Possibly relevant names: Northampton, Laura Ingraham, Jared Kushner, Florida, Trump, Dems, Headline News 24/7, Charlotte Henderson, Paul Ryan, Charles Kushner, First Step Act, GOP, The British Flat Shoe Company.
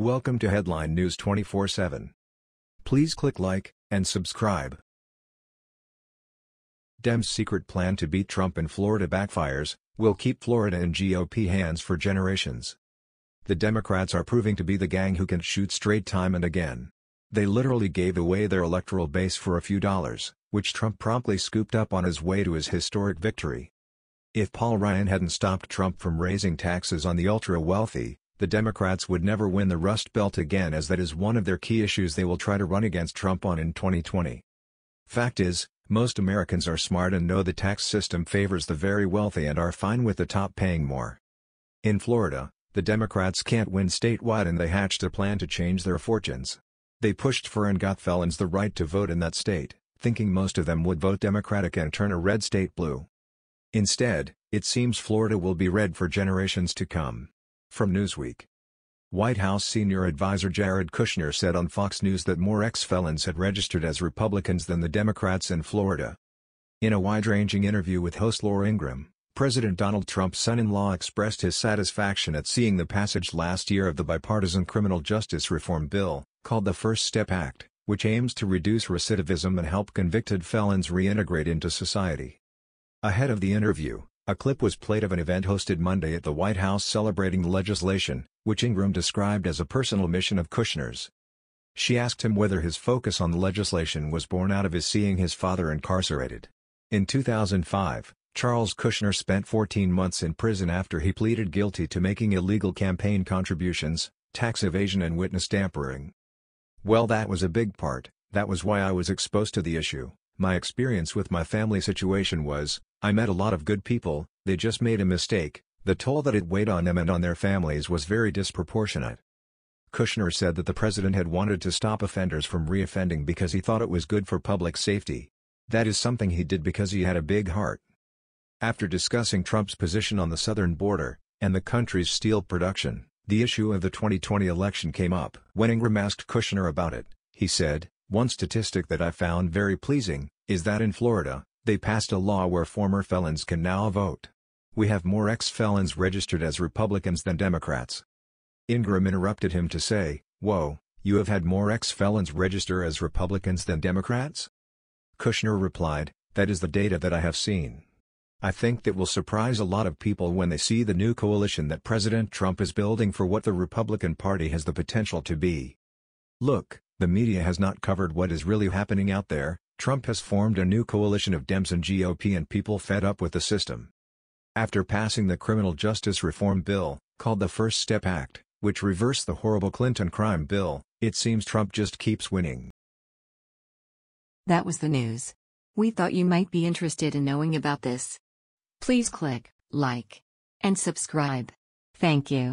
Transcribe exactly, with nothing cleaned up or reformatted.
Welcome to Headline News twenty-four seven. Please click like and subscribe. Dems' secret plan to beat Trump in Florida backfires, will keep Florida in G O P hands for generations. The Democrats are proving to be the gang who can shoot straight time and again. They literally gave away their electoral base for a few dollars, which Trump promptly scooped up on his way to his historic victory. If Paul Ryan hadn't stopped Trump from raising taxes on the ultra-wealthy, the Democrats would never win the Rust Belt again, as that is one of their key issues they will try to run against Trump on in twenty twenty. Fact is, most Americans are smart and know the tax system favors the very wealthy and are fine with the top paying more. In Florida, the Democrats can't win statewide and they hatched a plan to change their fortunes. They pushed for and got felons the right to vote in that state, thinking most of them would vote Democratic and turn a red state blue. Instead, it seems Florida will be red for generations to come. From Newsweek. White House senior advisor Jared Kushner said on Fox News that more ex-felons had registered as Republicans than the Democrats in Florida. In a wide-ranging interview with host Laura Ingraham, President Donald Trump's son-in-law expressed his satisfaction at seeing the passage last year of the bipartisan criminal justice reform bill, called the First Step Act, which aims to reduce recidivism and help convicted felons reintegrate into society. Ahead of the interview, a clip was played of an event hosted Monday at the White House celebrating the legislation, which Ingraham described as a personal mission of Kushner's. She asked him whether his focus on the legislation was born out of his seeing his father incarcerated. In two thousand five, Charles Kushner spent fourteen months in prison after he pleaded guilty to making illegal campaign contributions, tax evasion and witness tampering. "Well, that was a big part, that was why I was exposed to the issue. My experience with my family situation was, I met a lot of good people, they just made a mistake. The toll that it weighed on them and on their families was very disproportionate." Kushner said that the president had wanted to stop offenders from reoffending because he thought it was good for public safety. That is something he did because he had a big heart. After discussing Trump's position on the southern border, and the country's steel production, the issue of the twenty twenty election came up. When Ingraham asked Kushner about it, he said, "One statistic that I found very pleasing, is that in Florida, they passed a law where former felons can now vote. We have more ex-felons registered as Republicans than Democrats." Ingraham interrupted him to say, "Whoa, you have had more ex-felons register as Republicans than Democrats?" Kushner replied, "That is the data that I have seen. I think that will surprise a lot of people when they see the new coalition that President Trump is building for what the Republican Party has the potential to be. Look, the media has not covered what is really happening out there. Trump has formed a new coalition of Dems and G O P and people fed up with the system." After passing the criminal justice reform bill, called the First Step Act, which reversed the horrible Clinton crime bill, it seems Trump just keeps winning. That was the news. We thought you might be interested in knowing about this. Please click like and subscribe. Thank you.